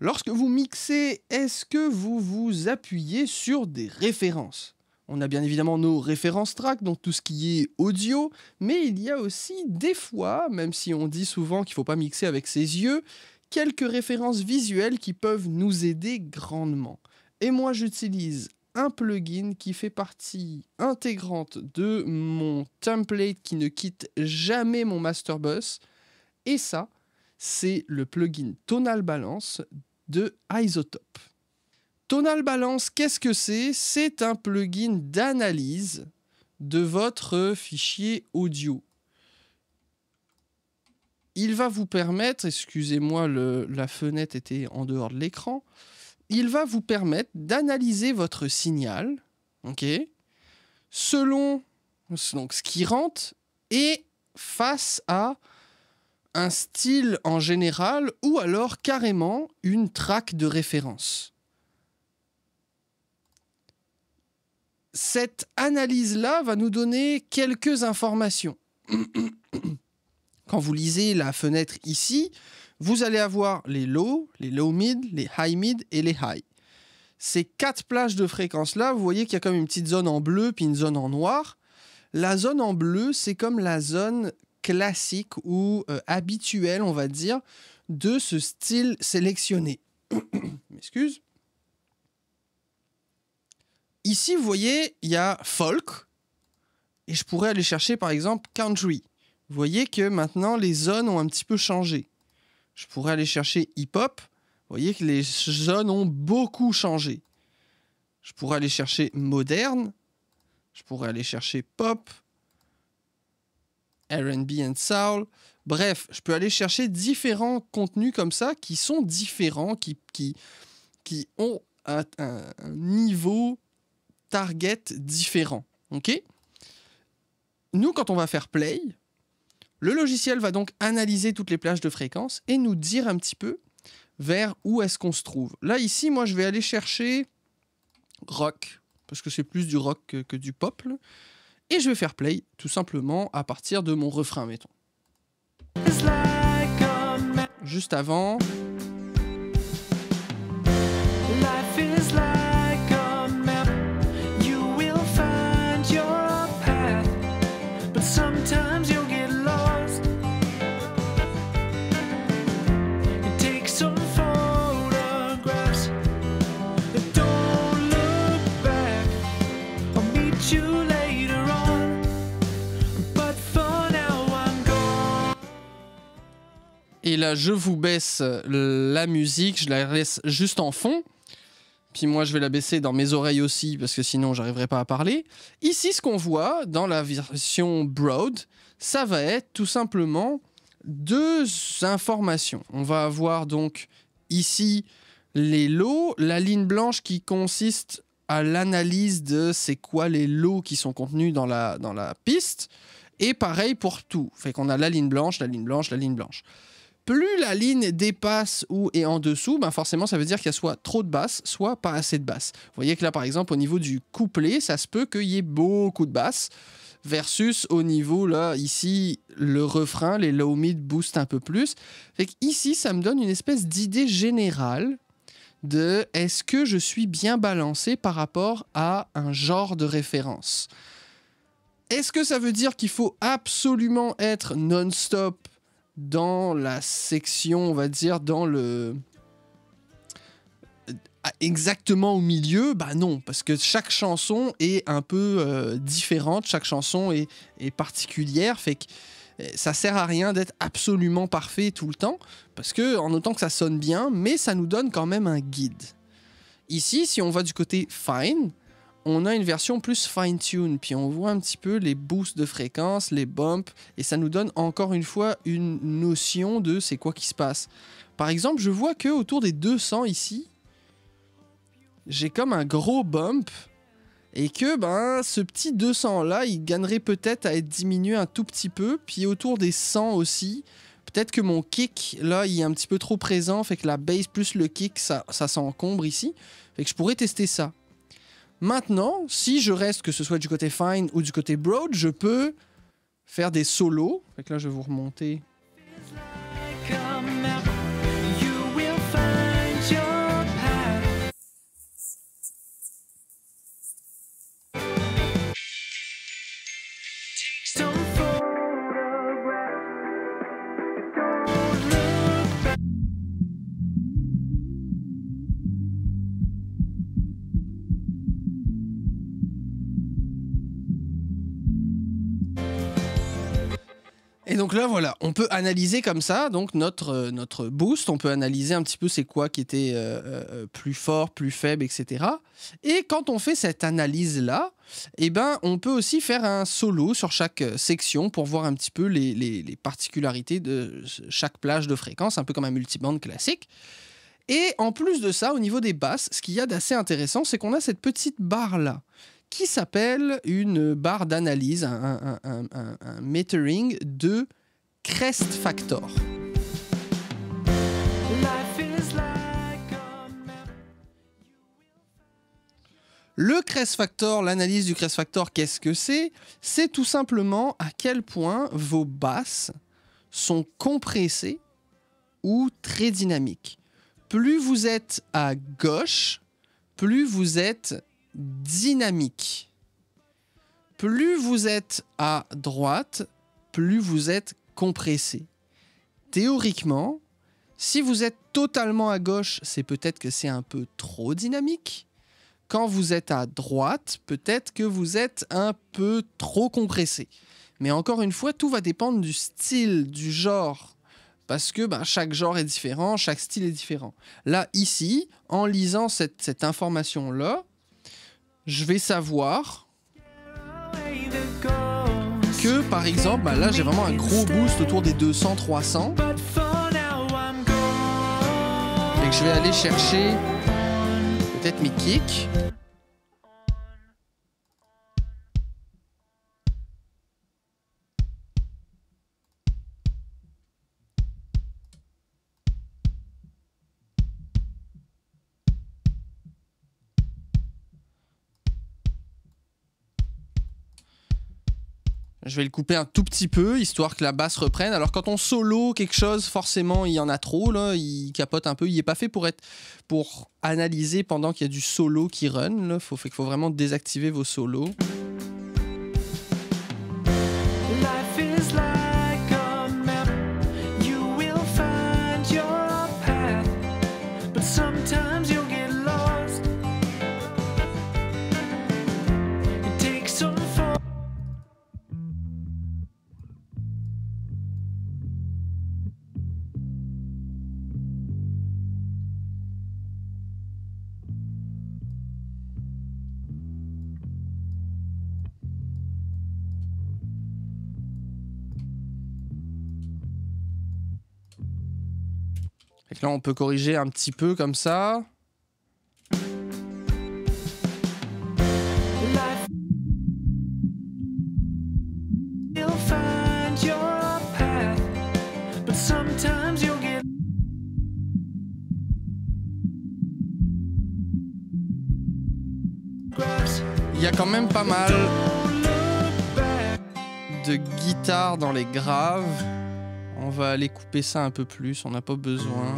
Lorsque vous mixez, est-ce que vous vous appuyez sur des références? On a bien évidemment nos références tracks, donc tout ce qui est audio, mais il y a aussi des fois, même si on dit souvent qu'il ne faut pas mixer avec ses yeux, quelques références visuelles qui peuvent nous aider grandement. Et moi j'utilise un plugin qui fait partie intégrante de mon template qui ne quitte jamais mon master bus, et ça, c'est le plugin Tonal Balance de iZotope. Tonal Balance, qu'est-ce que c'est? C'est un plugin d'analyse de votre fichier audio. Il va vous permettre, excusez-moi, la fenêtre était en dehors de l'écran, il va vous permettre d'analyser votre signal, ok, selon donc, ce qui rentre et face à un style en général ou alors carrément une track de référence. Cette analyse-là va nous donner quelques informations. Quand vous lisez la fenêtre ici, vous allez avoir les low mid, les high mid et les high. Ces quatre plages de fréquences-là, vous voyez qu'il y a comme une petite zone en bleu puis une zone en noir. La zone en bleu, c'est comme la zone classique ou habituelle, on va dire, de ce style sélectionné. M'excuse. Ici, vous voyez, il y a folk, et je pourrais aller chercher, par exemple, country. Vous voyez que maintenant, les zones ont un petit peu changé. Je pourrais aller chercher hip-hop, vous voyez que les zones ont beaucoup changé. Je pourrais aller chercher moderne, je pourrais aller chercher pop, R&B and soul. Bref, je peux aller chercher différents contenus comme ça qui sont différents, qui ont un niveau target différent. Okay ? Nous, quand on va faire play, le logiciel va donc analyser toutes les plages de fréquence et nous dire un petit peu vers où est-ce qu'on se trouve. Là, ici, moi, je vais aller chercher rock, parce que c'est plus du rock que du pop. Et je vais faire play, tout simplement, à partir de mon refrain, mettons. Juste avant. Et là, je vous baisse la musique, je la laisse juste en fond. Puis moi, je vais la baisser dans mes oreilles aussi, parce que sinon, j'arriverai pas à parler. Ici, ce qu'on voit dans la version broad, ça va être tout simplement deux informations. On va avoir donc ici les lows, la ligne blanche qui consiste à l'analyse de c'est quoi les lows qui sont contenus dans la piste. Et pareil pour tout. Fait qu'on a la ligne blanche, la ligne blanche, la ligne blanche. Plus la ligne dépasse ou est en dessous, ben forcément ça veut dire qu'il y a soit trop de basses, soit pas assez de basses. Vous voyez que là par exemple au niveau du couplet, ça se peut qu'il y ait beaucoup de basses, versus au niveau là, ici, le refrain, les low mid boostent un peu plus. Fait qu'ici ça me donne une espèce d'idée générale de est-ce que je suis bien balancé par rapport à un genre de référence. Est-ce que ça veut dire qu'il faut absolument être non-stop dans la section, on va dire, dans le... exactement au milieu? Bah non, parce que chaque chanson est un peu différente, chaque chanson est particulière, fait que ça sert à rien d'être absolument parfait tout le temps, parce que, en autant que ça sonne bien, mais ça nous donne quand même un guide. Ici, si on va du côté fine, on a une version plus fine-tune, puis on voit un petit peu les boosts de fréquence, les bumps, et ça nous donne encore une fois une notion de c'est quoi qui se passe. Par exemple, je vois qu'autour des 200 ici, j'ai comme un gros bump, et que ben, ce petit 200-là, il gagnerait peut-être à être diminué un tout petit peu, puis autour des 100 aussi, peut-être que mon kick, là, il est un petit peu trop présent, fait que la bass plus le kick, ça s'encombre ici, fait que je pourrais tester ça. Maintenant, si je reste, que ce soit du côté fine ou du côté broad, je peux faire des solos. Fait que là, je vais vous remonter. donc là, voilà, on peut analyser comme ça donc notre boost, on peut analyser un petit peu c'est quoi qui était plus fort, plus faible, etc. Et quand on fait cette analyse-là, eh ben, on peut aussi faire un solo sur chaque section pour voir un petit peu les particularités de chaque plage de fréquence, un peu comme un multiband classique. Et en plus de ça, au niveau des basses, ce qu'il y a d'assez intéressant, c'est qu'on a cette petite barre-là qui s'appelle une barre d'analyse, un metering de crest factor. Le crest factor, l'analyse du crest factor, qu'est-ce que c'est? C'est tout simplement à quel point vos basses sont compressées ou très dynamiques. Plus vous êtes à gauche, plus vous êtes dynamique. Plus vous êtes à droite, plus vous êtes compressé. Théoriquement, si vous êtes totalement à gauche, c'est peut-être que c'est un peu trop dynamique. Quand vous êtes à droite, peut-être que vous êtes un peu trop compressé. Mais encore une fois, tout va dépendre du style, du genre. Parce que ben, chaque genre est différent, chaque style est différent. Là, ici, en lisant cette information-là, je vais savoir que, par exemple, bah là j'ai vraiment un gros boost autour des 200-300 et que je vais aller chercher peut-être mes kicks. Je vais le couper un tout petit peu, histoire que la basse reprenne. Alors quand on solo quelque chose, forcément il y en a trop, là, il capote un peu. Il n'est pas fait pour analyser pendant qu'il y a du solo qui run. Là. Faut vraiment désactiver vos solos. Là, on peut corriger un petit peu comme ça. Il y a quand même pas mal de guitare dans les graves. On va aller couper ça un peu plus, on n'a pas besoin.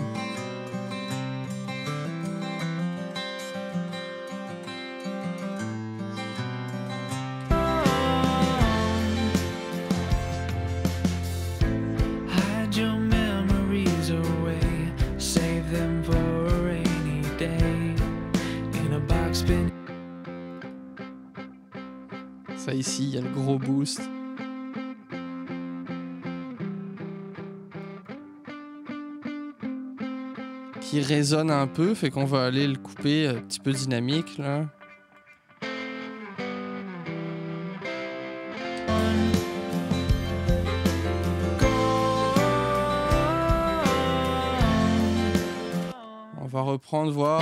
Ça ici, il y a le gros boost. Qui résonne un peu, fait qu'on va aller le couper un petit peu dynamique là. On va reprendre, voir.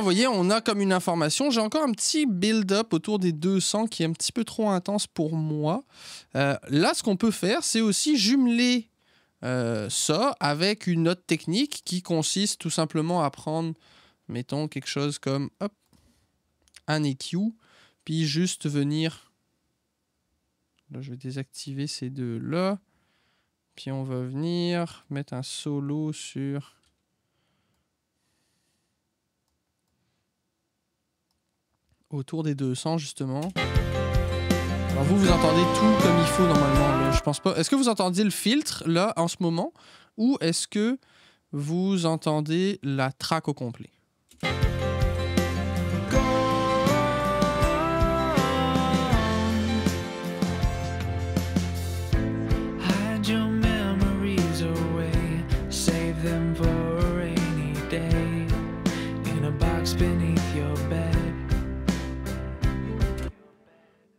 vous voyez, on a comme une information. J'ai encore un petit build-up autour des 200 qui est un petit peu trop intense pour moi. Là, ce qu'on peut faire, c'est aussi jumeler ça avec une autre technique qui consiste tout simplement à prendre, mettons, quelque chose comme hop, un EQ, puis juste venir... Là, je vais désactiver ces deux-là. Puis on va venir mettre un solo sur... autour des 200 justement. Alors vous, vous entendez tout comme il faut normalement. Là. Je pense pas. Est-ce que vous entendiez le filtre là en ce moment ou est-ce que vous entendez la track au complet?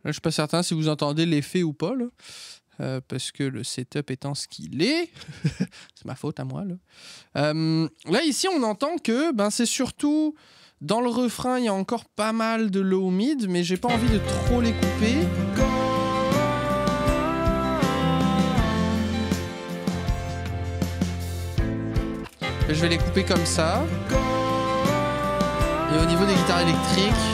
Là, je ne suis pas certain si vous entendez l'effet ou pas, là, parce que le setup étant ce qu'il est, c'est ma faute à moi. Là. Là, ici, on entend que ben, c'est surtout dans le refrain, il y a encore pas mal de low mid, mais j'ai pas envie de trop les couper. Je vais les couper comme ça. Et au niveau des guitares électriques...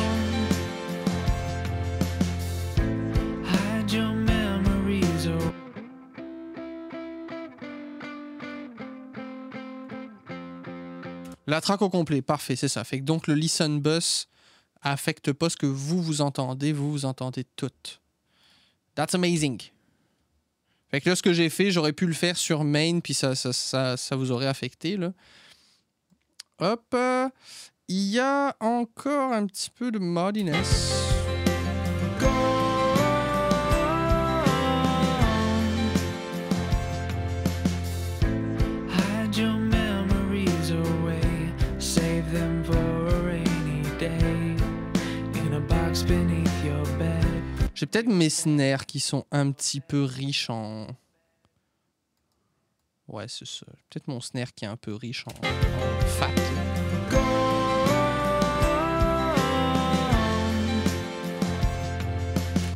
La track au complet, parfait, c'est ça. Fait que donc le listen bus affecte pas ce que vous vous entendez toutes. That's amazing. Fait que là, ce que j'ai fait, j'aurais pu le faire sur main, puis ça vous aurait affecté, là. Hop, il y a encore un petit peu de moddiness. J'ai peut-être mes snares qui sont un petit peu riches en... Ouais, c'est ça. Peut-être mon snare qui est un peu riche en fat.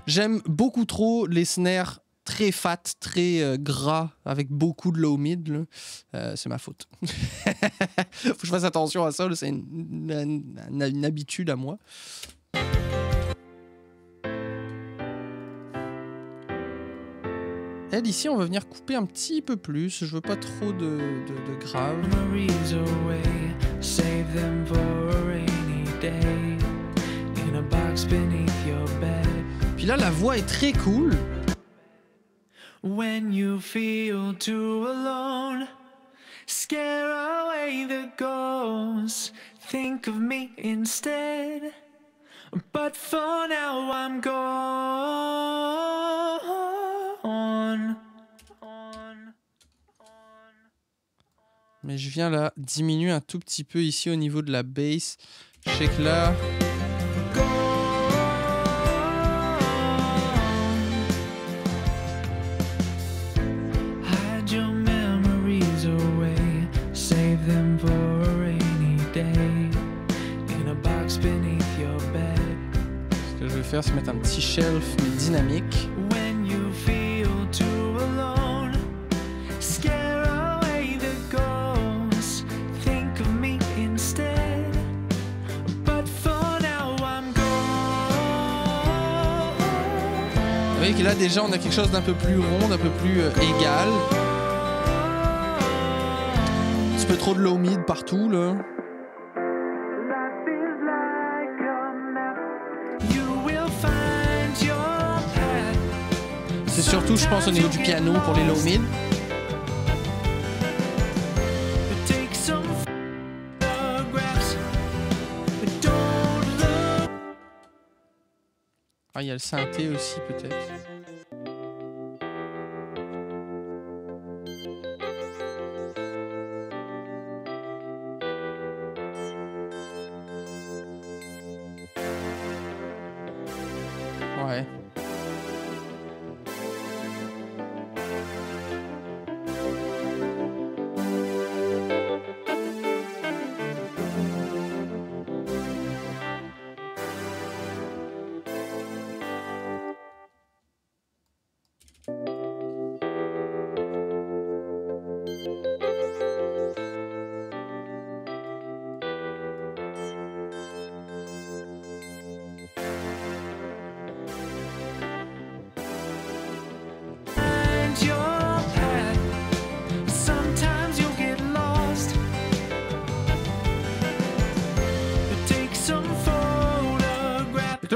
J'aime beaucoup trop les snares très fat, très gras, avec beaucoup de low mid. C'est ma faute. Faut que je fasse attention à ça, c'est une habitude à moi. Elle, ici, on va venir couper un petit peu plus. Je veux pas trop de grave. Puis là, la voix est très cool. When you feel too alone, scare away the ghosts. Think of me instead. But for now, I'm gone. Mais je viens là diminuer un tout petit peu ici au niveau de la bass. Je sais que là... Ce que je vais faire, c'est mettre un petit shelf mais dynamique. Et là déjà on a quelque chose d'un peu plus rond, d'un peu plus égal. Un petit peu trop de low mid partout là. C'est surtout je pense au niveau du piano pour les low mid. Ah, il y a le synthé aussi peut-être. Ouais.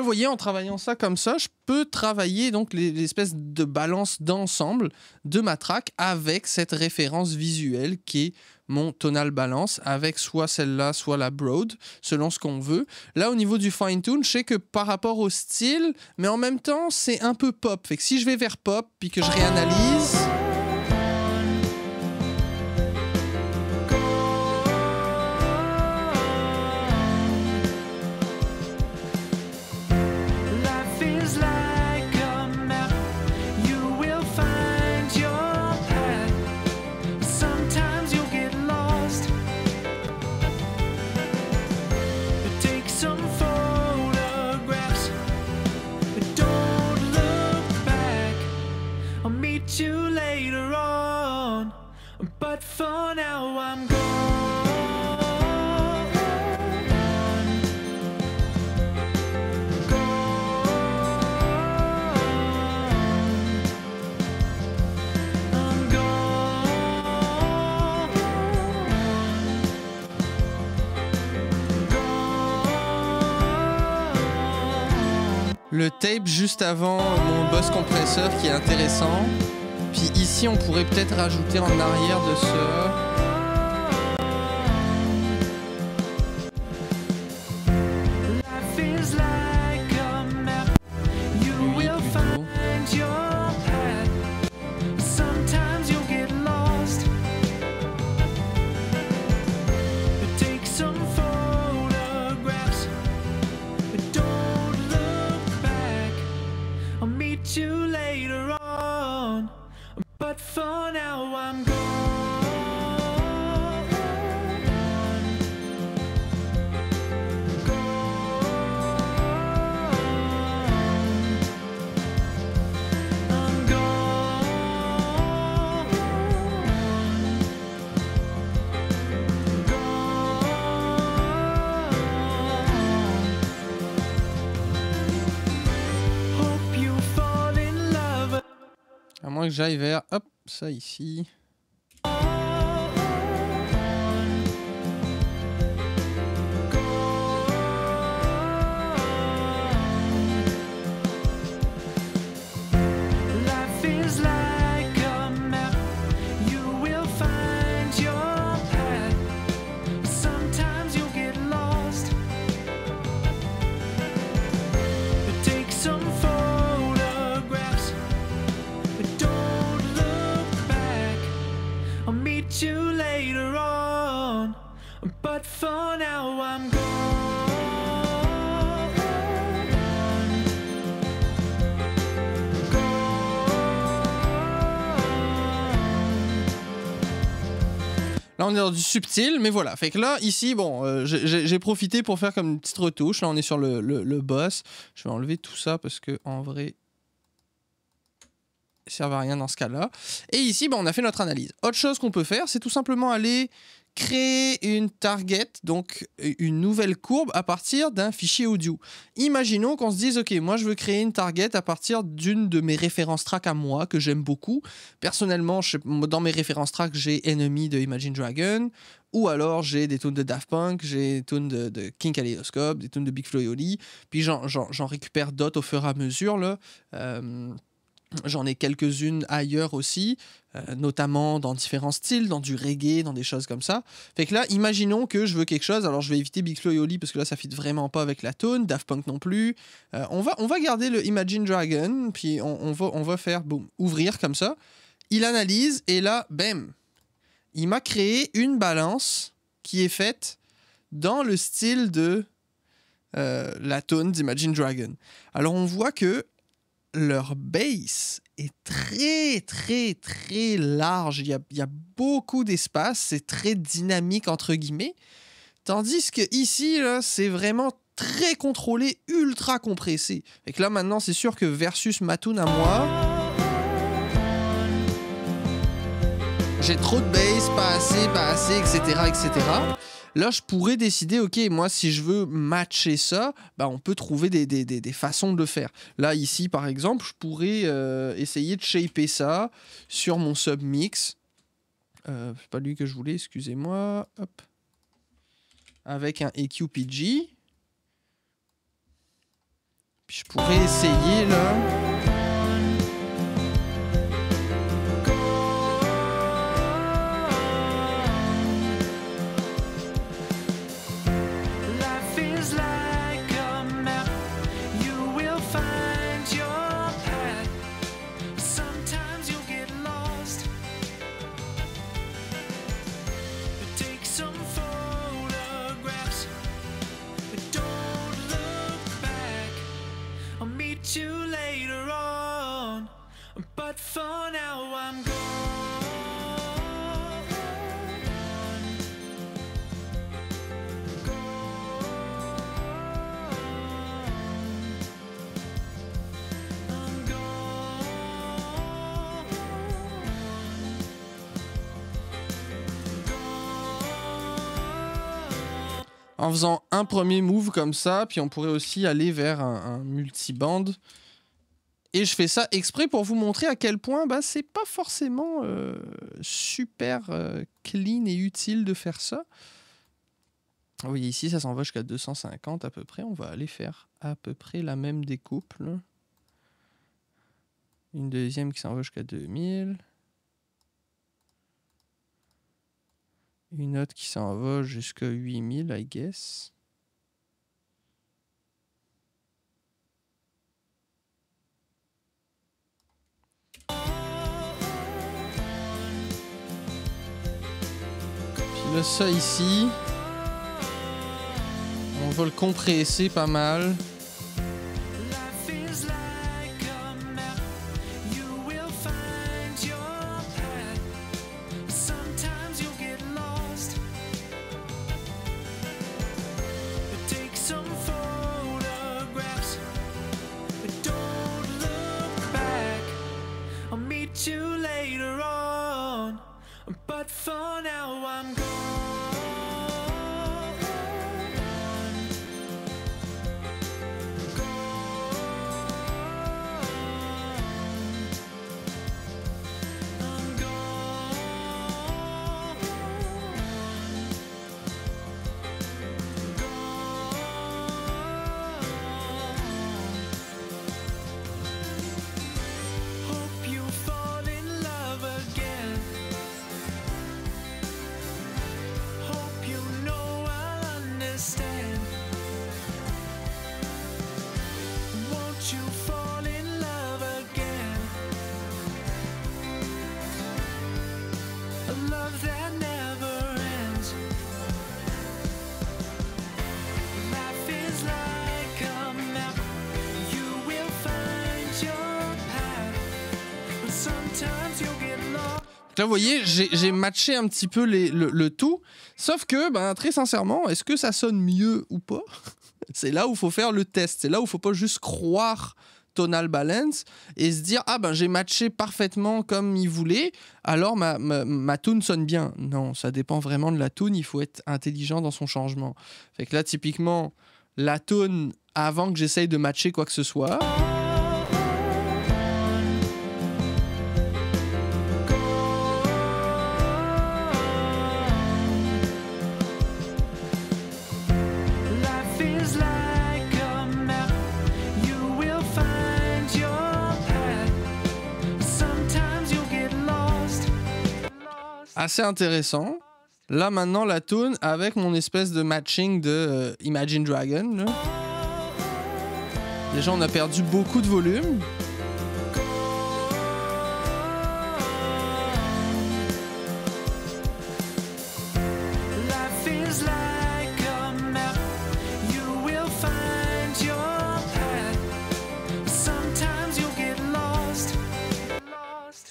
vous voyez, en travaillant ça comme ça, je peux travailler donc l'espèce de balance d'ensemble de ma track avec cette référence visuelle qui est mon tonal balance, avec soit celle-là, soit la broad, selon ce qu'on veut. Là, au niveau du fine-tune, je sais que par rapport au style, mais en même temps, c'est un peu pop. Fait que si je vais vers pop, puis que je réanalyse... Le tape juste avant mon boss compresseur qui est intéressant. Puis ici on pourrait peut-être rajouter en arrière de ce... que j'aille vers, hop, ça ici. Là, on est dans du subtil, mais voilà. Fait que là, ici, bon, j'ai profité pour faire comme une petite retouche. Là, on est sur le boss. Je vais enlever tout ça parce que, en vrai, ça ne sert à rien dans ce cas-là. Et ici, bon, on a fait notre analyse. Autre chose qu'on peut faire, c'est tout simplement aller créer une target, donc une nouvelle courbe à partir d'un fichier audio. Imaginons qu'on se dise, ok, moi je veux créer une target à partir d'une de mes références tracks à moi que j'aime beaucoup. Personnellement, dans mes références tracks, j'ai Enemy de Imagine Dragons, ou alors j'ai des tunes de Daft Punk, j'ai des tunes de King Kaleidoscope, des tunes de Bigflo et Oli, puis j'en récupère d'autres au fur et à mesure, là. J'en ai quelques-unes ailleurs aussi, notamment dans différents styles, dans du reggae, dans des choses comme ça. Fait que là, imaginons que je veux quelque chose, alors je vais éviter Bigflo et Oli parce que là, ça ne fit vraiment pas avec la tone, Daft Punk non plus. On va garder le Imagine Dragon, puis on va faire, boum, ouvrir comme ça. Il analyse, et là, bam, il m'a créé une balance qui est faite dans le style de la tone d'Imagine Dragon. Alors on voit que leur bass est très large, il y a beaucoup d'espace, c'est très dynamique entre guillemets, tandis que ici c'est vraiment très contrôlé, ultra compressé. Fait que là maintenant c'est sûr que versus ma tune à moi, j'ai trop de bass, pas assez, etc. Là, je pourrais décider, ok, moi, si je veux matcher ça, bah, on peut trouver des façons de le faire. Là, ici, par exemple, je pourrais essayer de shaper ça sur mon submix. C'est pas lui que je voulais, excusez-moi. Hop. Avec un EQPG. Puis je pourrais essayer là. En faisant un premier move comme ça, puis on pourrait aussi aller vers un multiband. Et je fais ça exprès pour vous montrer à quel point bah, c'est pas forcément super clean et utile de faire ça. Vous voyez ici, ça s'en va jusqu'à 250 à peu près. On va aller faire à peu près la même découpe. Là. Une deuxième qui s'en va jusqu'à 2000. Une autre qui s'en va jusqu'à 8000, I guess. Puis là, ça ici, on va le compresser pas mal. Là, vous voyez, j'ai matché un petit peu le tout, sauf que, ben, très sincèrement, est-ce que ça sonne mieux ou pas? C'est là où il faut faire le test, c'est là où il ne faut pas juste croire Tonal Balance et se dire « Ah ben j'ai matché parfaitement comme il voulait, alors ma tune sonne bien. » Non, ça dépend vraiment de la tune, il faut être intelligent dans son changement. Fait que là, typiquement, la tune, avant que j'essaye de matcher quoi que ce soit... Assez intéressant. Là maintenant la tune avec mon espèce de matching de Imagine Dragon. Là. Déjà on a perdu beaucoup de volume.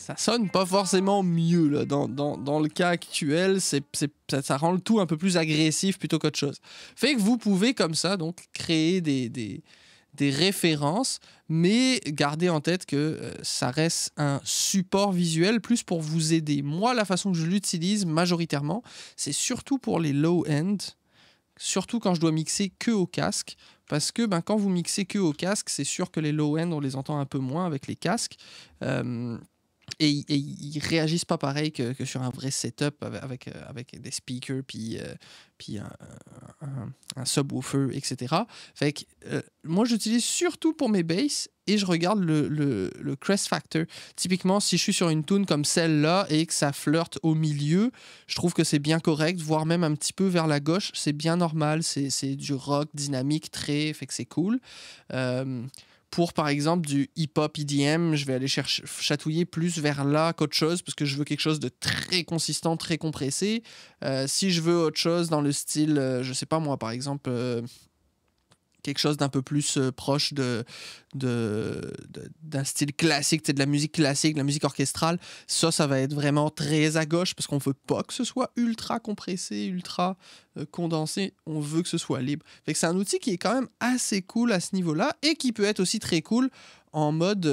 Ça sonne pas forcément mieux là. Dans le cas actuel, ça rend le tout un peu plus agressif plutôt qu'autre chose. Fait que vous pouvez comme ça donc créer des références, mais gardez en tête que ça reste un support visuel plus pour vous aider. Moi, la façon que je l'utilise majoritairement, c'est surtout pour les low-end, surtout quand je dois mixer que au casque. Parce que ben, quand vous mixez que au casque, c'est sûr que les low-end, on les entend un peu moins avec les casques. Et ils réagissent pas pareil que sur un vrai setup avec des speakers, puis un subwoofer, etc. Fait que, moi, j'utilise surtout pour mes basses et je regarde le crest factor. Typiquement, si je suis sur une tune comme celle-là et que ça flirte au milieu, je trouve que c'est bien correct, voire même un petit peu vers la gauche, c'est bien normal. C'est du rock dynamique, très, fait que c'est cool. Pour, par exemple, du hip-hop EDM, je vais aller chatouiller plus vers là qu'autre chose parce que je veux quelque chose de très consistant, très compressé. Si je veux autre chose dans le style, je sais pas moi, par exemple, quelque chose d'un peu plus proche d'un style classique, de la musique classique, de la musique orchestrale, ça va être vraiment très à gauche parce qu'on veut pas que ce soit ultra compressé, ultra condensé, on veut que ce soit libre. Fait que c'est un outil qui est quand même assez cool à ce niveau-là et qui peut être aussi très cool en mode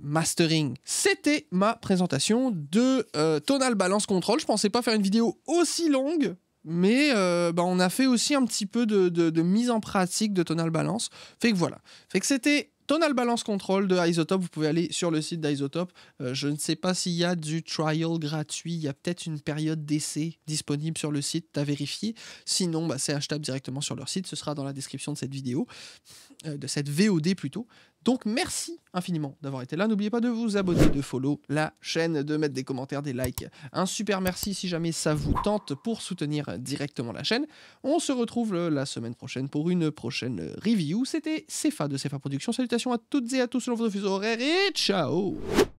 mastering. C'était ma présentation de Tonal Balance Control. Je pensais pas faire une vidéo aussi longue, mais on a fait aussi un petit peu de mise en pratique de Tonal Balance. Fait que voilà. Fait que c'était Tonal Balance Control de iZotope. Vous pouvez aller sur le site d'iZotope. Je ne sais pas s'il y a du trial gratuit. Il y a peut-être une période d'essai disponible sur le site à vérifier. Sinon, c'est achetable directement sur leur site. Ce sera dans la description de cette vidéo, de cette VOD plutôt. Donc, merci infiniment d'avoir été là. N'oubliez pas de vous abonner, de follow la chaîne, de mettre des commentaires, des likes. Un super merci si jamais ça vous tente pour soutenir directement la chaîne. On se retrouve la semaine prochaine pour une prochaine review. C'était CEFAH de CEFAH Productions. Salutations à toutes et à tous selon vos fuseaux horaires et ciao!